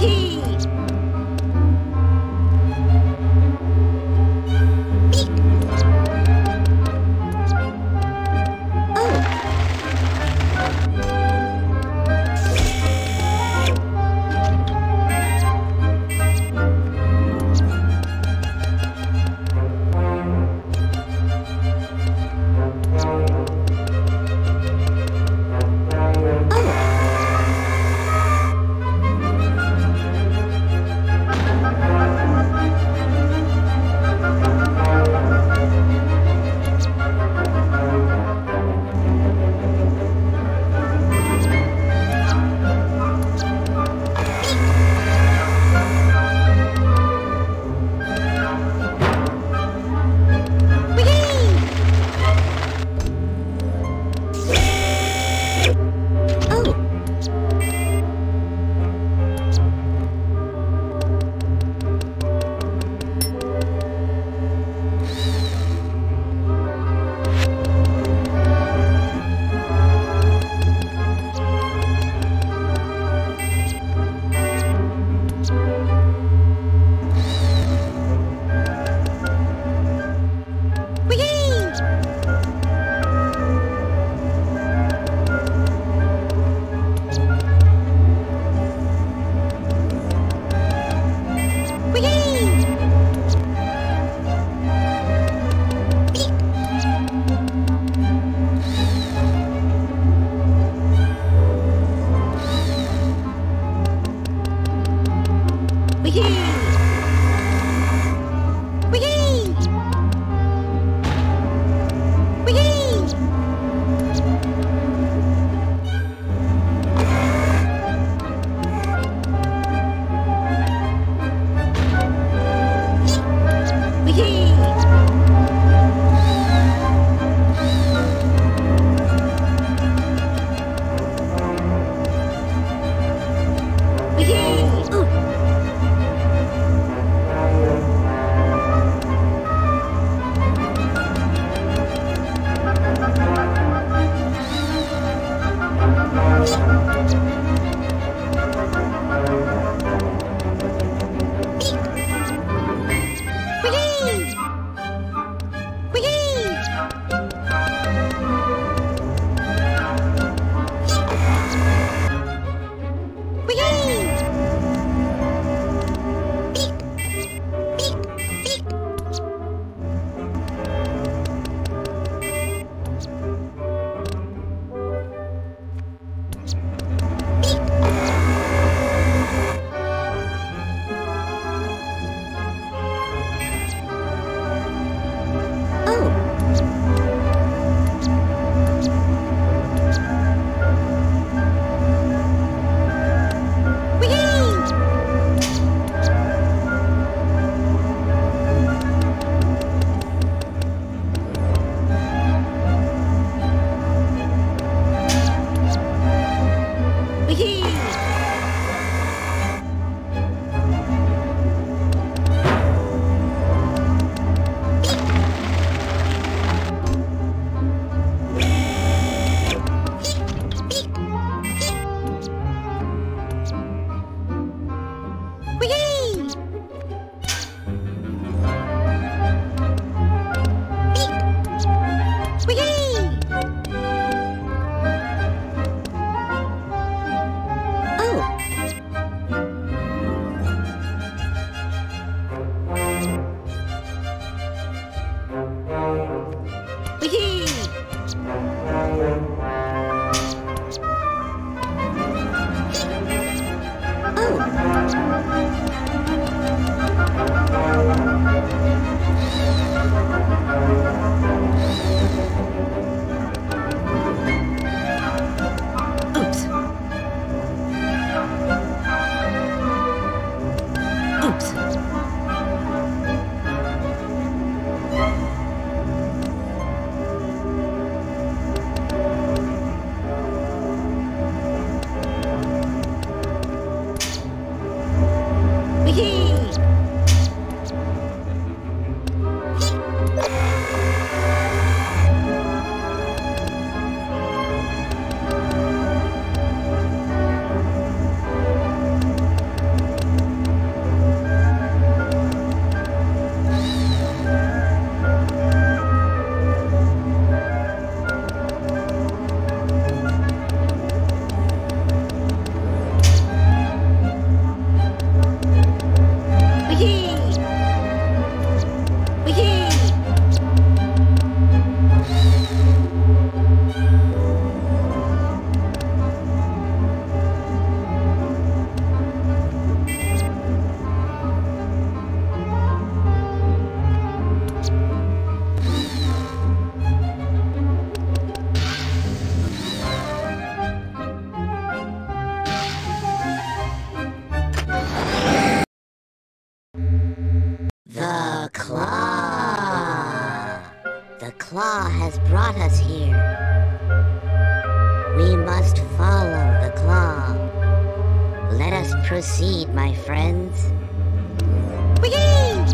Yay! Ooh. The Claw! The Claw has brought us here. We must follow the Claw. Let us proceed, my friends. Wee-hee!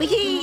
Wee-hee!